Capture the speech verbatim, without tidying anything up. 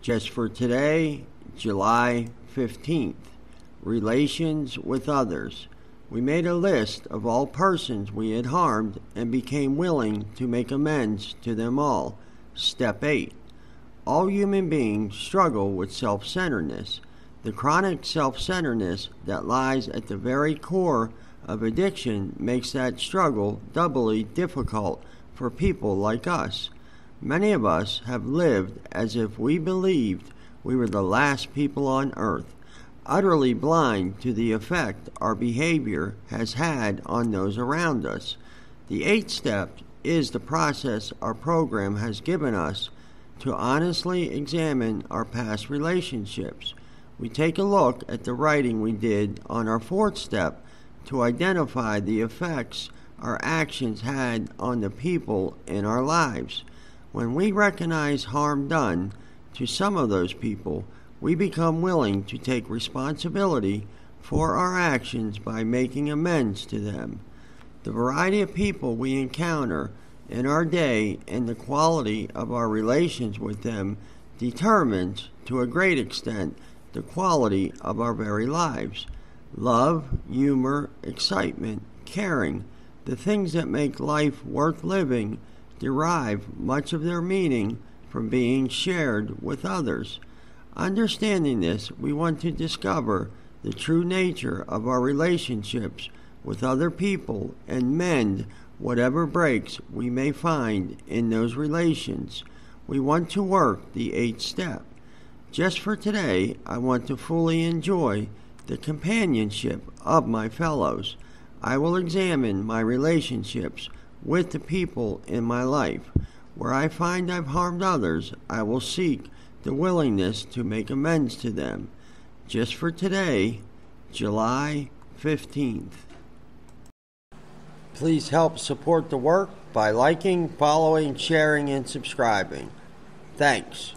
Just for today, July fifteenth, Relations with Others. We made a list of all persons we had harmed and became willing to make amends to them all. Step eight. All human beings struggle with self-centeredness. The chronic self-centeredness that lies at the very core of addiction makes that struggle doubly difficult for people like us. Many of us have lived as if we believed we were the last people on earth, utterly blind to the effect our behavior has had on those around us. The eighth step is the process our program has given us to honestly examine our past relationships. We take a look at the writing we did on our fourth step to identify the effects our actions had on the people in our lives. When we recognize harm done to some of those people, we become willing to take responsibility for our actions by making amends to them. The variety of people we encounter in our day and the quality of our relations with them determines, to a great extent, the quality of our very lives. Love, humor, excitement, caring, the things that make life worth living, derive much of their meaning from being shared with others. Understanding this, we want to discover the true nature of our relationships with other people and mend whatever breaks we may find in those relations. We want to work the eighth step. Just for today, I want to fully enjoy the companionship of my fellows. I will examine my relationships with the people in my life. Where I find I've harmed others, I will seek the willingness to make amends to them. Just for today, July fifteenth. Please help support the work by liking, following, sharing, and subscribing. Thanks.